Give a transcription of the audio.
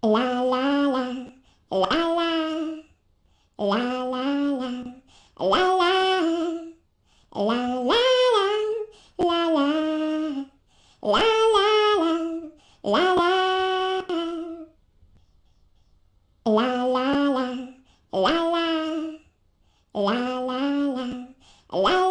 La la la, la la, la la la, la la, la la la, la la, la la la, la la la, la.